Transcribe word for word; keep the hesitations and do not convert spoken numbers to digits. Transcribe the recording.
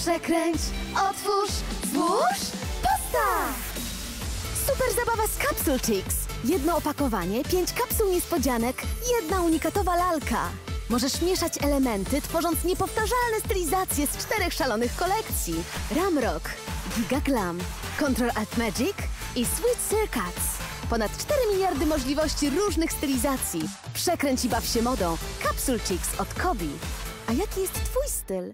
Przekręć, otwórz, złóż, postaw! Super zabawa z Capsule Chix. Jedno opakowanie, pięć kapsuł niespodzianek, jedna unikatowa lalka. Możesz mieszać elementy, tworząc niepowtarzalne stylizacje z czterech szalonych kolekcji. Ram Rock, Giga Glam, Control+Alt+Magic i Sweet Circuits. Ponad cztery miliardy możliwości różnych stylizacji. Przekręć i baw się modą. Capsule Chix od Kobi. A jaki jest twój styl?